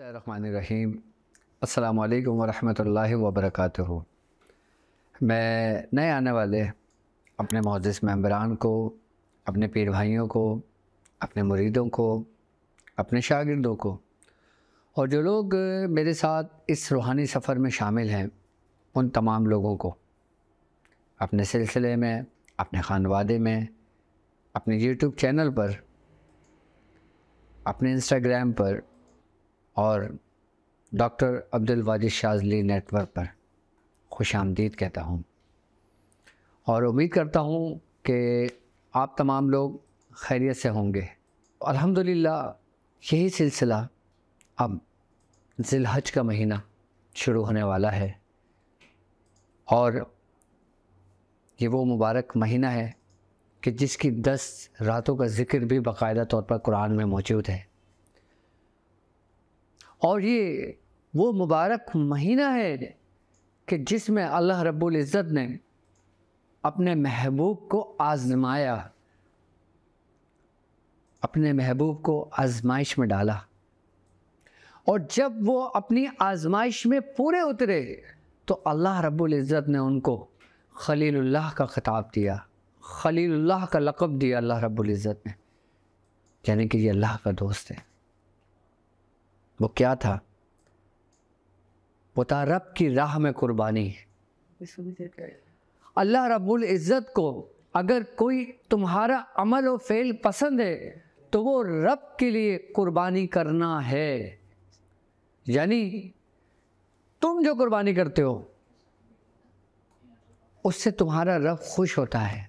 बिस्मिल्लाहिर्रहमानिर्रहीम। अस्सलामु अलैकुम वरहमतुल्लाहि वबरकातुहू। मैं नए आने वाले अपने मौजिस मेंबरान को, अपने पीर भाइयों को, अपने मुरीदों को, अपने शागिर्दों को और जो लोग मेरे साथ इस रूहानी सफ़र में शामिल हैं उन तमाम लोगों को अपने सिलसिले में, अपने खानवादे में, अपने यूट्यूब चैनल पर, अपने इंस्टाग्राम पर और डॉक्टर अब्दुल वाजिद शाज़ली नेटवर्क पर खुशामदीद कहता हूँ और उम्मीद करता हूँ कि आप तमाम लोग खैरियत से होंगे। अल्हम्दुलिल्लाह यही सिलसिला अब ज़िलहज का महीना शुरू होने वाला है और ये वो मुबारक महीना है कि जिसकी 10 रातों का ज़िक्र भी बाकायदा तौर पर कुरान में मौजूद है और ये वो मुबारक महीना है कि जिसमें अल्लाह रब्बुल इज़्ज़त ने अपने महबूब को आज़माया, अपने महबूब को आज़माइश में डाला और जब वो अपनी आज़माइश में पूरे उतरे तो अल्लाह रब्बुल इज़्ज़त ने उनको खलीलुल्लाह का खिताब दिया, खलीलुल्लाह का लक़ब दिया अल्लाह रब्बुल इज़्ज़त ने, यानी कि ये अल्लाह का दोस्त है। वो क्या था? वो था रब की राह में कुर्बानी। अल्लाह रब्बुल इज़्ज़त को अगर कोई तुम्हारा अमल और फ़ेल पसंद है तो वो रब के लिए कुर्बानी करना है, यानी तुम जो कुर्बानी करते हो उससे तुम्हारा रब खुश होता है,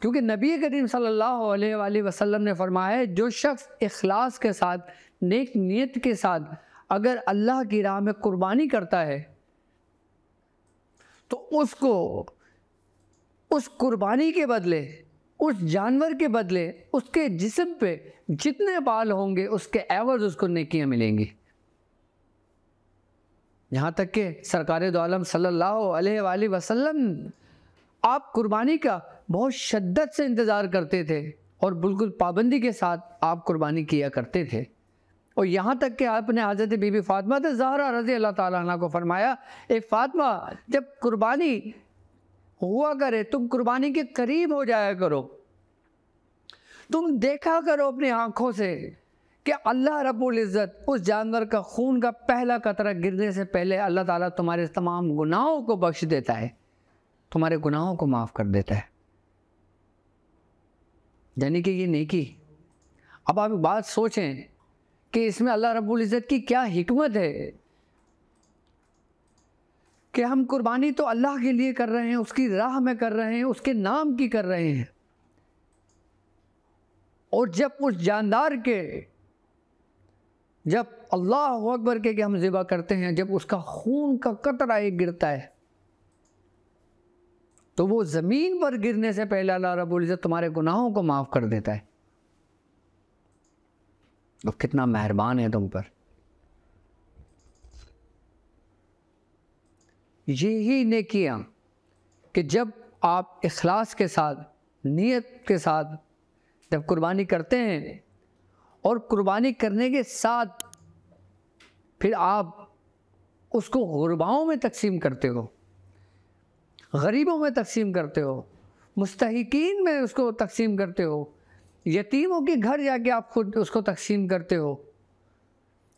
क्योंकि नबी करीम सल्लल्लाहु अलैहि वसल्लम ने फरमाया है जो शख्स इखलास के साथ, नेक नियत के साथ अगर अल्लाह की राह में कुर्बानी करता है तो उसको उस कुर्बानी के बदले, उस जानवर के बदले, उसके जिस्म पे जितने बाल होंगे उसके एवज उसको नेकियां मिलेंगी। यहाँ तक कि सरकार दो आलम सल्लल्लाहु अलैहि वसल्लम आप कुर्बानी का बहुत शिद्दत से इंतज़ार करते थे और बिल्कुल पाबंदी के साथ आप कुर्बानी किया करते थे और यहाँ तक कि आपने हज़रत बीबी फातिमा ज़हरा रज़ी अल्लाह ताला अन्हा को फरमाया, ए फातिमा जब कुर्बानी हुआ करे तुम कुर्बानी के करीब हो जाया करो, तुम देखा करो अपनी आँखों से कि अल्लाह रब्बुल इज़्ज़त उस जानवर का खून का पहला कतरा गिरने से पहले अल्लाह ताला तुम्हारे तमाम गुनाहों को बख्श देता है, तुम्हारे गुनाहों को माफ़ कर देता है, यानी कि ये नेकी। अब आप एक बात सोचें कि इसमें अल्लाह रब्बुल इज़्ज़त की क्या हिकमत है कि हम कुर्बानी तो अल्लाह के लिए कर रहे हैं, उसकी राह में कर रहे हैं, उसके नाम की कर रहे हैं और जब उस जानदार के, जब अल्लाह अकबर के हम ज़िबा करते हैं, जब उसका खून का कतरा एक गिरता है तो वो ज़मीन पर गिरने से पहले अल्लाह रब्बुल इज़्ज़त तुम्हारे गुनाहों को माफ़ कर देता है। तो कितना मेहरबान है तुम पर। यही नेकियां कि जब आप इखलास के साथ, नियत के साथ जब कुर्बानी करते हैं और कुर्बानी करने के साथ फिर आप उसको गुरबाओं में तकसीम करते हो, गरीबों में तकसीम करते हो, मुस्तहिकीन में उसको तकसीम करते हो, यतीमों के घर जाके आप खुद उसको तकसीम करते हो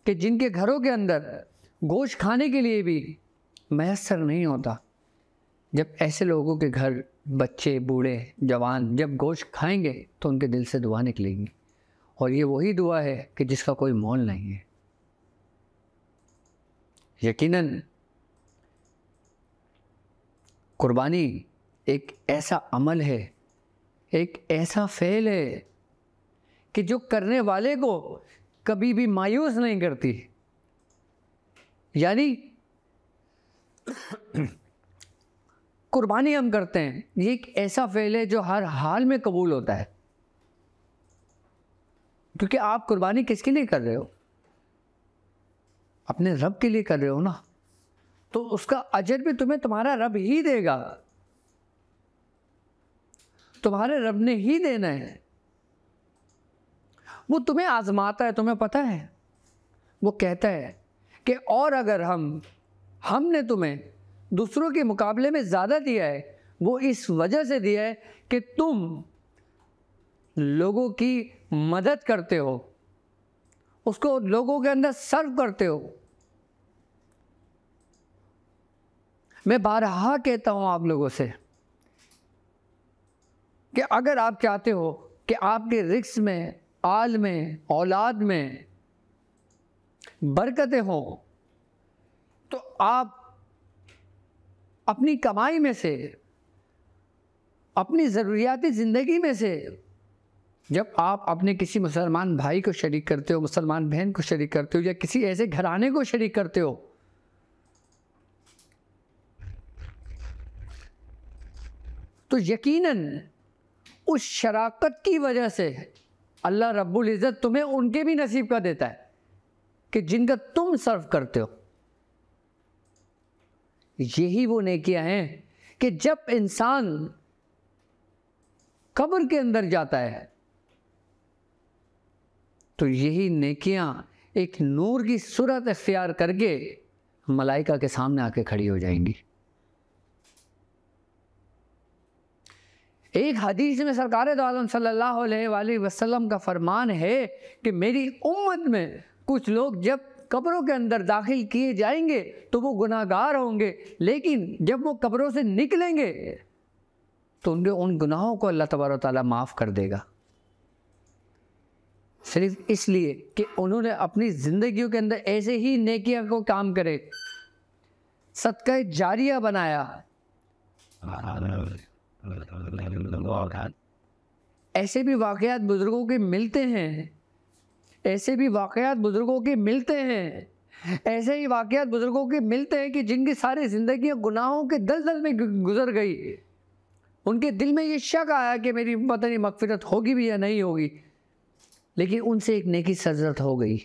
कि जिनके घरों के अंदर गोश्त खाने के लिए भी मैसर नहीं होता, जब ऐसे लोगों के घर बच्चे, बूढ़े, जवान जब गोश्त खाएंगे तो उनके दिल से दुआ निकलेगी और ये वही दुआ है कि जिसका कोई मोल नहीं है। यकीनन कुर्बानी एक ऐसा अमल है, एक ऐसा फ़ेल है कि जो करने वाले को कभी भी मायूस नहीं करती, यानी कुर्बानी हम करते हैं ये एक ऐसा फ़ेल है जो हर हाल में कबूल होता है, क्योंकि आप कुर्बानी किसके लिए कर रहे हो? अपने रब के लिए कर रहे हो ना, तो उसका अजर भी तुम्हें तुम्हारा रब ही देगा, तुम्हारे रब ने ही देना है। वो तुम्हें आजमाता है, तुम्हें पता है वो कहता है कि और अगर हमने तुम्हें दूसरों के मुकाबले में ज़्यादा दिया है, वो इस वजह से दिया है कि तुम लोगों की मदद करते हो, उसको लोगों के अंदर सर्व करते हो। मैं बारहा कहता हूँ आप लोगों से कि अगर आप चाहते हो कि आपके रिस्क में, आल में, औलाद में बरकतें हों, तो आप अपनी कमाई में से, अपनी ज़रूरियाती ज़िंदगी में से, जब आप अपने किसी मुसलमान भाई को शरीक करते हो, मुसलमान बहन को शरीक करते हो, या किसी ऐसे घराने को शरीक करते हो तो यकीनन उस शराकत की वजह से अल्लाह रब्बुल इज़्ज़त तुम्हें उनके भी नसीब का देता है कि जिनका तुम सर्व करते हो। यही वो नेकियां हैं कि जब इंसान कब्र के अंदर जाता है तो यही नेकियां एक नूर की सूरत इख्तियार करके मलाइका के सामने आके खड़ी हो जाएंगी। एक हदीस में सरकार दो आलम सल्लल्लाहु अलैहि वसल्लम का फरमान है कि मेरी उम्मत में कुछ लोग जब कब्रों के अंदर दाखिल किए जाएंगे तो वो गुनाहगार होंगे, लेकिन जब वो कब्रों से निकलेंगे तो उन गुनाहों को अल्लाह तबारक व तआला माफ़ कर देगा, सिर्फ इसलिए कि उन्होंने अपनी ज़िंदगियों के अंदर ऐसे ही नेकियां को काम करे, सदका जारिया बनाया। ऐसे भी वाक़यात बुज़ुर्गों के मिलते हैं, ऐसे भी वाक़यात बुज़ुर्गों के मिलते हैं, ऐसे ही वाक़यात बुज़ुर्गों के मिलते हैं कि जिनकी सारी ज़िंदगियां गुनाहों के दलदल में गुजर गई। उनके दिल में ये शक आया कि मेरी पता नहीं मग़फ़िरत होगी भी या नहीं होगी, लेकिन उनसे एक नेकी सजरत हो गई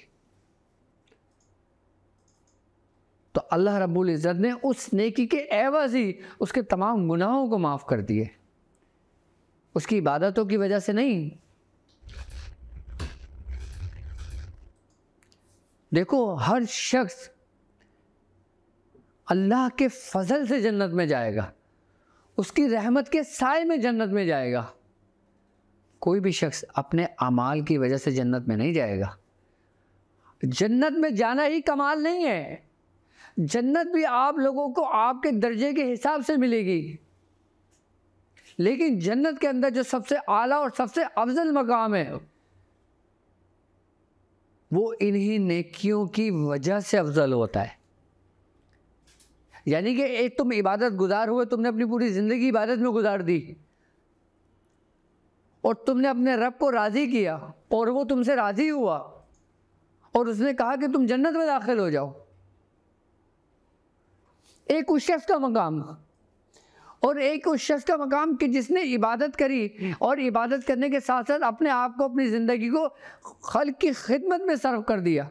तो अल्लाह रब्बुल इज़्ज़त ने उस नेकी के एवज़ ही उसके तमाम गुनाहों को माफ़ कर दिए, उसकी इबादतों की वजह से नहीं। देखो, हर शख्स अल्लाह के फजल से जन्नत में जाएगा, उसकी रहमत के साए में जन्नत में जाएगा। कोई भी शख्स अपने अमाल की वजह से जन्नत में नहीं जाएगा। जन्नत में जाना ही कमाल नहीं है, जन्नत भी आप लोगों को आपके दर्जे के हिसाब से मिलेगी, लेकिन जन्नत के अंदर जो सबसे आला और सबसे अफजल मकाम है वो इन्हीं नेकियों की वजह से अफजल होता है। यानी कि एक तुम इबादत गुजार हुए, तुमने अपनी पूरी ज़िंदगी इबादत में गुजार दी और तुमने अपने रब को राज़ी किया और वो तुमसे राज़ी हुआ और उसने कहा कि तुम जन्नत में दाखिल हो जाओ। एक उस शख्स का मकाम और एक उस शख्स का मकाम कि जिसने इबादत करी और इबादत करने के साथ साथ अपने आप को, अपनी ज़िंदगी को खल्क़ की खिदमत में सर्व कर दिया।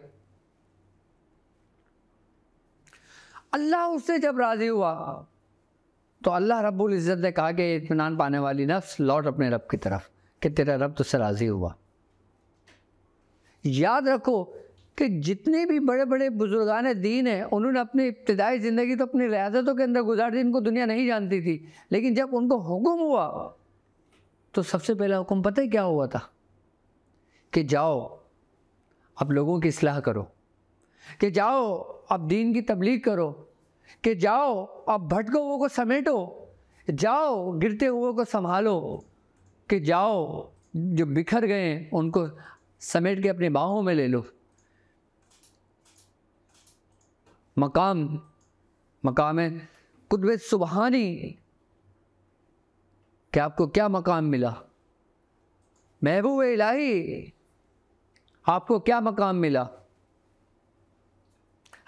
अल्लाह उससे जब राज़ी हुआ तो अल्लाह रब्बुल इज़्ज़त ने कहा कि इत्मीनान पाने वाली नफ्स, लौट अपने रब की तरफ कि तेरा रब तुझसे राज़ी हुआ। याद रखो कि जितने भी बड़े बड़े बुजुर्गान दीन हैं, उन्होंने अपनी इब्तदाई ज़िंदगी तो अपनी रियासतों के अंदर गुजार दी, इनको दुनिया नहीं जानती थी, लेकिन जब उनको हुक्म हुआ तो सबसे पहला हुक्म पता ही क्या हुआ था कि जाओ अब लोगों की इस्लाह करो, कि जाओ अब दीन की तबलीग करो, कि जाओ अब भटको हुओं को समेटो, जाओ गिरते हुओं को संभालो, कि जाओ जो बिखर गए हैं उनको समेट के अपनी बाहों में ले लो। मकाम कुतुब सुबहानी, क्या आपको क्या मकाम मिला? महबूब इलाही, आपको क्या मकाम मिला?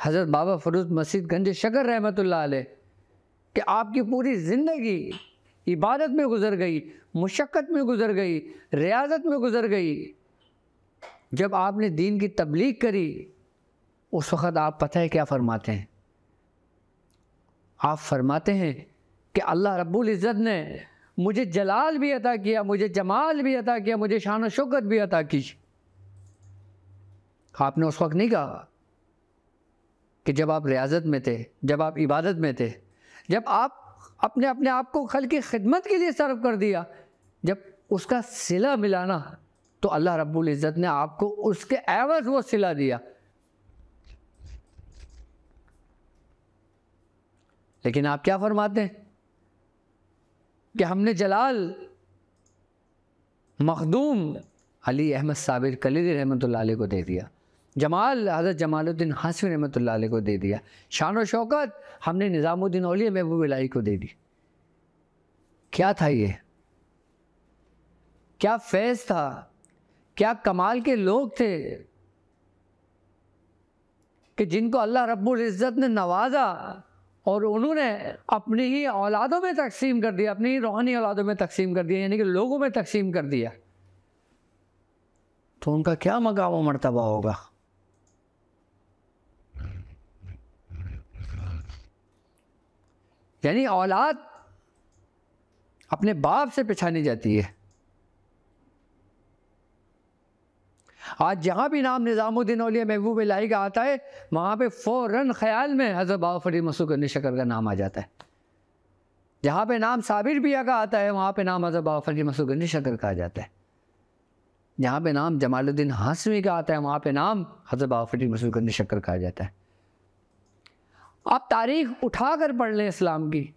हज़रत बाबा फ़रूज़ मस्जिद गंज शकर रहमतुल्लाह अलैह कि आपकी पूरी ज़िंदगी इबादत में गुज़र गई, मुशक्क़त में गुज़र गई, रियाजत में गुज़र गई। जब आपने दीन की तबलीग करी उस वक़्त आप पता है क्या फ़रमाते हैं? आप फ़रमाते हैं कि अल्लाह रब्बुल इज़्ज़त ने मुझे जलाल भी अता किया, मुझे जमाल भी अता किया, मुझे शान और शौकत भी अता की। आपने उस वक़्त नहीं कहा कि जब आप रियाजत में थे, जब आप इबादत में थे, जब आप अपने अपने आप को खल की खिदमत के लिए सर्व कर दिया, जब उसका सिला मिलाना तो अल्लाह रब्बुल इज़्ज़त ने आपको उसके एवज़ वो सिला दिया। लेकिन आप क्या फरमाते हैं कि हमने जलाल मखदूम अली अहमद साबिर कलीली रहमतुल्लाह अलैह को दे दिया, जमाल हज़रत जमालुद्दीन हासिम रहमतुल्लाह अलैह को दे दिया, शान और शौकत हमने निजामुद्दीन औलिया महबूब इलाही को दे दी। क्या था ये? क्या फैज़ था? क्या कमाल के लोग थे कि जिनको अल्लाह रब्बुल इज़्ज़त ने नवाजा और उन्होंने अपनी ही औलादों में तकसीम कर दिया, अपनी ही रूहानी औलादों में तकसीम कर दिया, यानी कि लोगों में तकसीम कर दिया। तो उनका क्या मकाम व मर्तबा होगा? यानी औलाद अपने बाप से पहचानी जाती है। आज जहाँ भी नाम निज़ामुद्दीन औलिया महबूब इलाही का आता है, वहाँ पे फ़ौरन ख़्याल में हज़रत बाबा फ़रीद मसूद शकर का नाम आ जाता है। जहाँ पे नाम साबिर बिया का आता है, वहाँ पे नाम हज़रत बाबा फ़रीद मसूद शकर का आ जाता है। जहाँ पे नाम जमालुद्दीन हासिमी का आता है, वहाँ पे नाम हज़रत बाबा फ़रीद मसूद शकर का आ जाता है। आप तारीख़ उठा कर पढ़ लें, इस्लाम की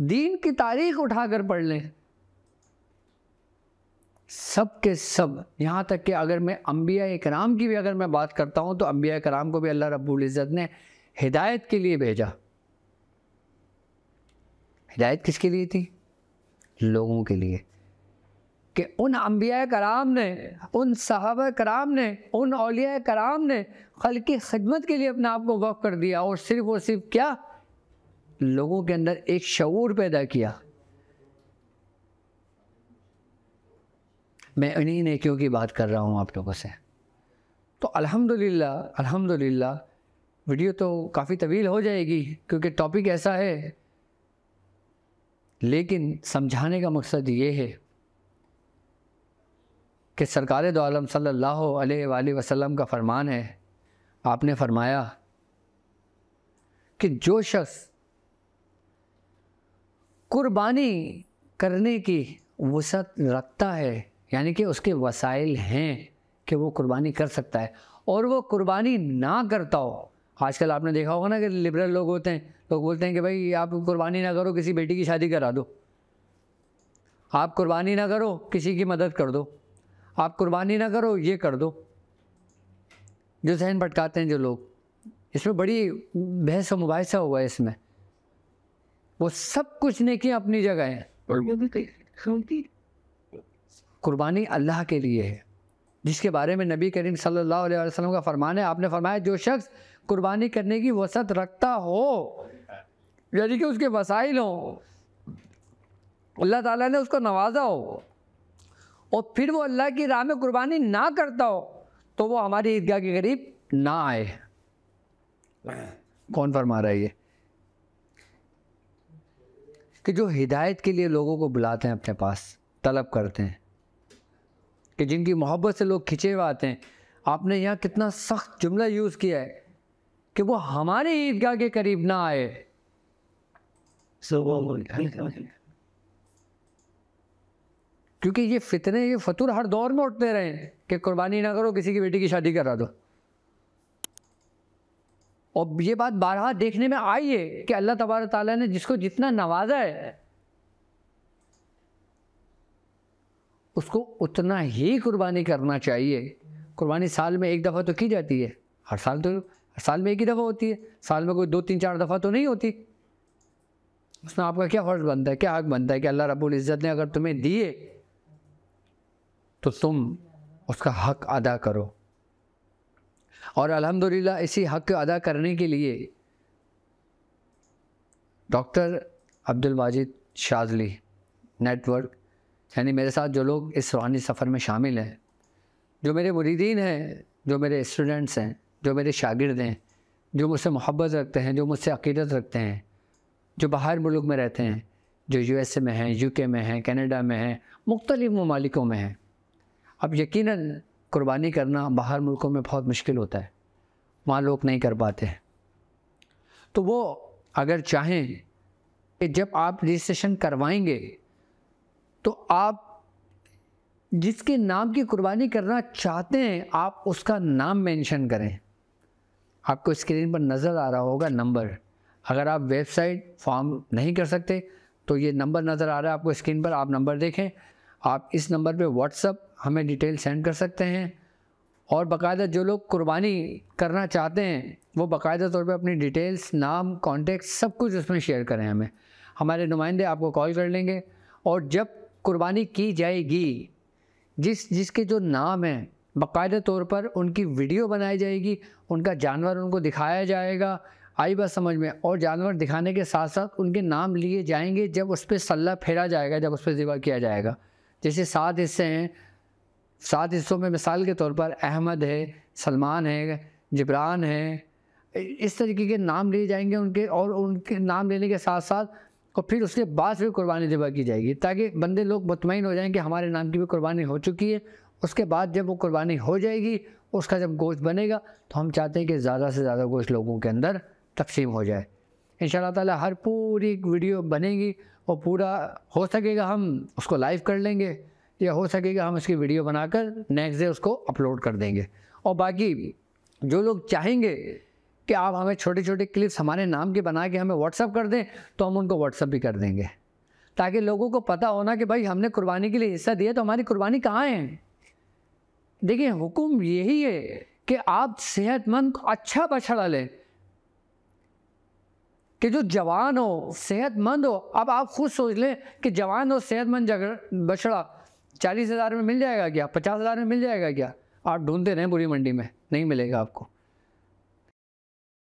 दीन की तारीख़ उठा कर पढ़ लें, सब के सब, यहाँ तक कि अगर मैं अम्बिया कराम की भी अगर मैं बात करता हूँ तो अम्बिया कराम को भी अल्लाह रब्बुल इज़्ज़त ने हिदायत के लिए भेजा। हिदायत किसके लिए थी? लोगों के लिए, कि उन अम्बिया कराम ने, उन सहाबा कराम ने, उन औलिया कराम ने खल्क़ की खिदमत के लिए अपने आप को वक़्फ़ कर दिया और सिर्फ़ क्या, लोगों के अंदर एक शऊर पैदा किया। मैं इन्हीं नेकियों की बात कर रहा हूँ आप लोगों से। तो अल्हम्दुलिल्लाह, अल्हम्दुलिल्लाह वीडियो तो काफ़ी तवील हो जाएगी क्योंकि टॉपिक ऐसा है, लेकिन समझाने का मकसद ये है कि सरकार दो आलम सल्लल्लाहु अलैहि वसल्लम का फ़रमान है, आपने फ़रमाया कि जो शख्स कुर्बानी करने की वसअत रखता है, यानी कि उसके वसाइल हैं कि वो कुर्बानी कर सकता है, और वो कुर्बानी ना करता हो। आजकल आपने देखा होगा ना कि लिबरल लोग होते हैं, लोग बोलते हैं कि भाई आप कुर्बानी ना करो, किसी बेटी की शादी करा दो, आप कुर्बानी ना करो, किसी की मदद कर दो, आप कुर्बानी ना करो, ये कर दो। जो जहन भटकाते हैं जो लोग, इसमें बड़ी बहस और मुबाहिसा हुआ है इसमें। वो सब कुछ नेकियां अपनी जगह हैं, कुर्बानी अल्लाह के लिए है, जिसके बारे में नबी करीम सल्लल्लाहु अलैहि वसल्लम का फरमान है। आपने फरमाया जो शख्स कुर्बानी करने की वसअत रखता हो, यानी कि उसके वसाइल हों, अल्लाह ताला ने उसको नवाजा हो, और फिर वो अल्लाह की राह में कुर्बानी ना करता हो, तो वो हमारी ईदगाह के करीब ना आए। कौन फरमा रहा है ये? कि जो हिदायत के लिए लोगों को बुलाते हैं, अपने पास तलब करते हैं, कि जिनकी मोहब्बत से लोग खिंचे हुए आते हैं। आपने यहाँ कितना सख्त जुमला यूज़ किया है कि वो हमारे ईदगाह के करीब ना आए। क्योंकि ये फितने, ये फतूर हर दौर में उठते रहे हैं कि कुर्बानी ना करो, किसी की बेटी की शादी करा दो। और ये बात बारहा देखने में आई है कि अल्लाह तबारक ताला ने जिसको जितना नवाजा है उसको उतना ही कुर्बानी करना चाहिए। कुर्बानी साल में एक दफ़ा तो की जाती है, हर साल तो, हर साल में एक ही दफ़ा होती है, साल में कोई 2-3-4 दफ़ा तो नहीं होती। उसमें आपका क्या फ़र्ज़ बनता है, क्या हक़ बनता है कि अल्लाह रब्बुल इज़्ज़त ने अगर तुम्हें दिए तो तुम उसका हक़ अदा करो। और अल्हम्दुलिल्लाह इसी हक़ अदा करने के लिए डॉक्टर अब्दुल वाजिद शाज़ली नेटवर्क, यानी मेरे साथ जो लोग इस रूहानी सफ़र में शामिल हैं, जो मेरे मुरीदीन हैं, जो मेरे स्टूडेंट्स हैं, जो मेरे शागिर्द हैं, जो मुझसे मोहब्बत रखते हैं, जो मुझसे अक़ीदत रखते हैं, जो बाहर मुल्क में रहते हैं, जो यूएसए में हैं, यूके में हैं, कनाडा में हैं, मुख्तलिफ़ ममालिकों में हैं। अब यकीनन कुर्बानी करना बाहर मुल्कों में बहुत मुश्किल होता है, वहाँ लोग नहीं कर पाते। तो वो अगर चाहें कि जब आप रजिस्ट्रेशन करवाएंगे तो आप जिसके नाम की कुर्बानी करना चाहते हैं आप उसका नाम मेंशन करें। आपको स्क्रीन पर नज़र आ रहा होगा नंबर, अगर आप वेबसाइट फॉर्म नहीं कर सकते तो ये नंबर नज़र आ रहा है आपको स्क्रीन पर, आप नंबर देखें। आप इस नंबर पे व्हाट्सअप हमें डिटेल सेंड कर सकते हैं और बाकायदा जो लोग कुर्बानी करना चाहते हैं वो बाकायदा तौर पे अपनी डिटेल्स, नाम, कांटेक्ट सब कुछ उसमें शेयर करें हमें। हमारे नुमाइंदे आपको कॉल कर लेंगे और जब कुर्बानी की जाएगी जिसके जो नाम हैं बाकायदा तौर पर उनकी वीडियो बनाई जाएगी, उनका जानवर उनको दिखाया जाएगा। आई बात समझ में? और जानवर दिखाने के साथ साथ उनके नाम लिए जाएंगे जब उस पर सल्ला फेरा जाएगा, जब उस पर ज़िबा किया जाएगा। जैसे 7 हिस्से हैं, 7 हिस्सों में मिसाल के तौर पर अहमद है, सलमान है, जिब्रान है, इस तरीके के नाम लिए जाएंगे उनके। और उनके नाम लेने के साथ साथ और फिर उसके बाद फिर कुर्बानी ज़िबा की जाएगी ताकि बंदे लोग मुतमईन हो जाएं कि हमारे नाम की भी कुर्बानी हो चुकी है। उसके बाद जब वो कुर्बानी हो जाएगी, उसका जब गोश्त बनेगा तो हम चाहते हैं कि ज़्यादा से ज़्यादा गोश्त लोगों के अंदर तकसीम हो जाए। इंशाअल्लाह ताला हर पूरी वीडियो बनेगी और पूरा हो सकेगा हम उसको लाइव कर लेंगे या हो सकेगा हम उसकी वीडियो बनाकर नेक्स्ट डे उसको अपलोड कर देंगे। और बाकी जो लोग चाहेंगे कि आप हमें छोटे छोटे क्लिप्स हमारे नाम के बना के हमें व्हाट्सअप कर दें तो हम उनको व्हाट्सअप भी कर देंगे ताकि लोगों को पता होना कि भाई हमने कुर्बानी के लिए हिस्सा दिया तो हमारी कुर्बानी कहाँ है। देखिए हुक्म यही है कि आप सेहतमंद को अच्छा बछड़ा लें, कि जो जवान हो, सेहतमंद हो। अब आप खुद सोच लें कि जवान हो, सेहतमंद बछड़ा 40,000 में मिल जाएगा क्या, 50,000 में मिल जाएगा क्या? आप ढूंढते रहें पूरी मंडी में, नहीं मिलेगा आपको।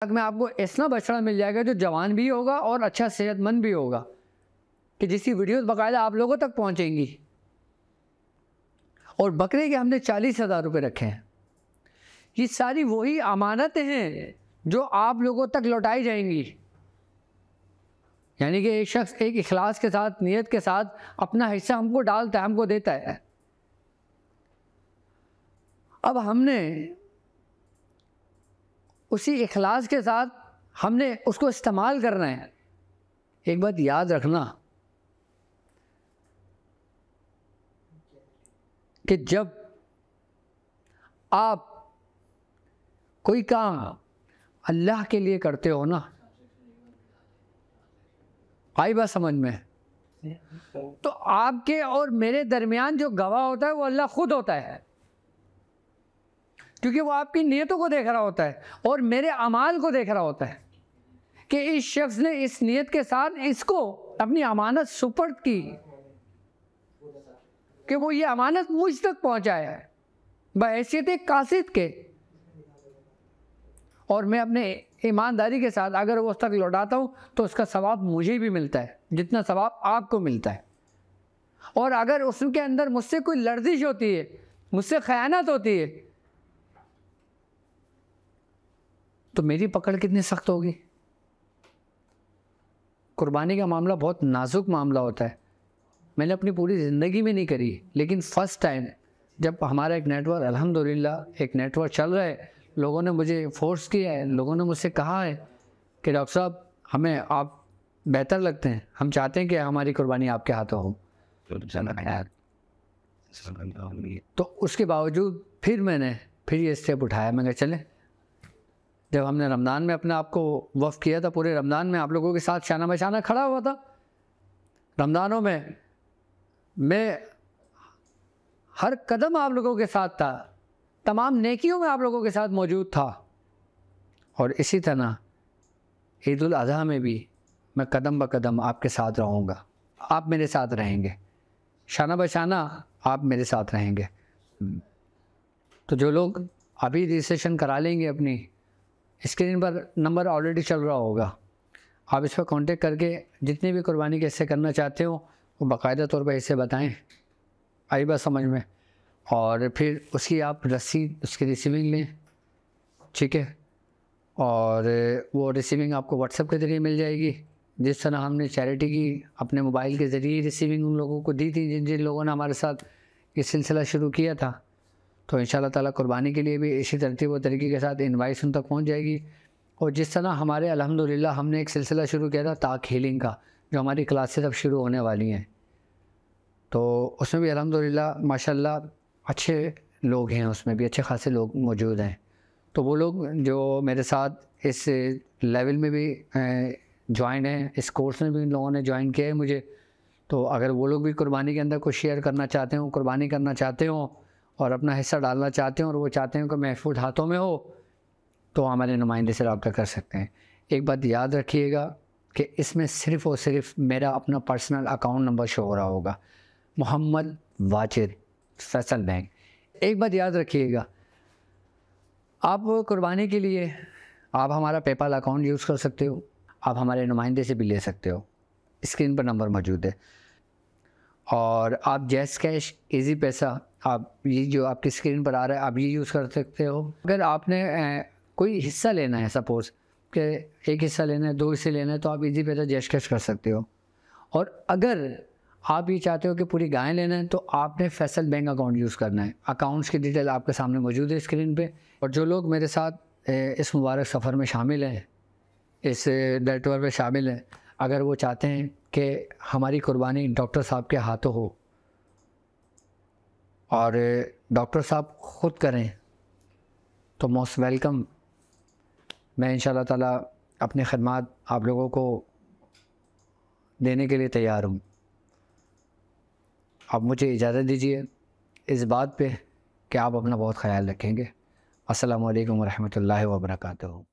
में आपको ऐसा बछड़ा मिल जाएगा जो जवान भी होगा और अच्छा सेहतमंद भी होगा कि जिसकी वीडियोस बाकायदा आप लोगों तक पहुंचेंगी। और बकरे के हमने 40,000 रुपये रखे हैं। ये सारी वही अमानतें हैं जो आप लोगों तक लौटाई जाएंगी। यानी कि एक शख्स एक इखलास के साथ, नियत के साथ अपना हिस्सा हमको डालता है, हमको देता है। अब हमने उसी इखलास के साथ हमने उसको इस्तेमाल करना है। एक बात याद रखना कि जब आप कोई काम अल्लाह के लिए करते हो ना, आई बात समझ में, तो आपके और मेरे दरमियान जो गवाह होता है वो अल्लाह खुद होता है, क्योंकि वो आपकी नियतों को देख रहा होता है और मेरे अमाल को देख रहा होता है कि इस शख्स ने इस नियत के साथ इसको अपनी अमानत सुपर्द की कि वो ये अमानत मुझ तक पहुंचाया है बहैसियत एक कासिद के, और मैं अपने ईमानदारी के साथ अगर वो उस तक लौटाता हूँ तो उसका सवाब मुझे भी मिलता है जितना सवाब आपको मिलता है। और अगर उसके अंदर मुझसे कोई लर्जिश होती है, मुझसे खयानत होती है, तो मेरी पकड़ कितनी सख्त होगी। कुर्बानी का मामला बहुत नाजुक मामला होता है। मैंने अपनी पूरी ज़िंदगी में नहीं करी, लेकिन फ़र्स्ट टाइम जब हमारा एक नेटवर्क, अल्हम्दुलिल्लाह एक नेटवर्क चल रहा है, लोगों ने मुझे फोर्स किया है, लोगों ने मुझसे कहा है कि डॉक्टर साहब हमें आप बेहतर लगते हैं, हम चाहते हैं कि हमारी कुर्बानी आपके हाथों हो, तो उसके बावजूद फिर मैंने ये स्टेप उठाया। मैं कहा चले, जब हमने रमज़ान में अपने आप को वफ़ किया था, पूरे रमज़ान में आप लोगों के साथ शाना बशाना खड़ा हुआ था। रमज़ानों में मैं हर कदम आप लोगों के साथ था, तमाम नेकियों में आप लोगों के साथ मौजूद था। और इसी तरह ईद उल अज़हा में भी मैं कदम ब कदम आपके साथ रहूँगा, आप मेरे साथ रहेंगे, शाना बशाना आप मेरे साथ रहेंगे। तो जो लोग अभी रजिस्ट्रेशन करा लेंगे, अपनी स्क्रीन पर नंबर ऑलरेडी चल रहा होगा, आप इस पर कांटेक्ट करके जितनी भी कुर्बानी कैसे करना चाहते हो वो बाकायदा तौर पर इसे बताएं, आई बात समझ में, और फिर उसकी आप रसीद, उसकी रिसीविंग लें, ठीक है। और वो रिसीविंग आपको व्हाट्सएप के ज़रिए मिल जाएगी, जिस तरह हमने चैरिटी की अपने मोबाइल के ज़रिए रिसीविंग उन लोगों को दी थी जिन लोगों ने हमारे साथ ये सिलसिला शुरू किया था। तो इंशाअल्लाह ताला कुर्बानी के लिए भी इसी तरतीब व तरीके के साथ इनवाइस उन तक पहुँच जाएगी। और जिस तरह हमारे अल्हम्दुलिल्लाह हमने एक सिलसिला शुरू किया था ताक हीलिंग का, जो हमारी क्लासेस अब शुरू होने वाली हैं, तो उसमें भी अल्हम्दुलिल्लाह माशाल्लाह अच्छे लोग हैं, उसमें भी अच्छे खासे लोग मौजूद हैं। तो वो लोग जो मेरे साथ इस लेवल में भी ज्वाइन हैं, इस कोर्स में भी इन लोगों ने ज्वाइन किया है मुझे, तो अगर वो लोग भी कुर्बानी के अंदर कुछ शेयर करना चाहते हों, कुर्बानी करना चाहते हों और अपना हिस्सा डालना चाहते हों और वो चाहते हों कि महफूज हाथों में हो, तो हमारे नुमाइंदे से रब्ता कर सकते हैं। एक बात याद रखिएगा कि इसमें सिर्फ़ और सिर्फ मेरा अपना पर्सनल अकाउंट नंबर शो हो रहा होगा, मोहम्मद वाजिद फैसल बैंक। एक बात याद रखिएगा, आप कुर्बानी के लिए आप हमारा पेपाल अकाउंट यूज़ कर सकते हो, आप हमारे नुमाइंदे से भी ले सकते हो, स्क्रीन पर नंबर मौजूद है। और आप जैश कैश, इजी पैसा, आप ये जो आपकी स्क्रीन पर आ रहा है आप ये यूज़ कर सकते हो। अगर आपने कोई हिस्सा लेना है, सपोज़ कि एक हिस्सा लेना है, दो हिस्से लेना है, तो आप इजी पैसा जैश कैश कर सकते हो। और अगर आप ये चाहते हो कि पूरी गाय लेना है तो आपने फैसल बैंक अकाउंट यूज़ करना है। अकाउंट्स की डिटेल आपके सामने मौजूद है स्क्रीन पे। और जो लोग मेरे साथ इस मुबारक सफ़र में शामिल हैं, इस डेटवर में शामिल हैं, अगर वो चाहते हैं कि हमारी कुर्बानी डॉक्टर साहब के हाथों हो और डॉक्टर साहब ख़ुद करें, तो मोस्ट वेलकम। मैं इंशाल्लाह ताला अपने खदमात आप लोगों को देने के लिए तैयार हूँ। आप मुझे इजाज़त दीजिए इस बात पे कि आप अपना बहुत ख्याल रखेंगे। अस्सलामु अलैकुम वरहमतुल्लाहि वबरकातुहू।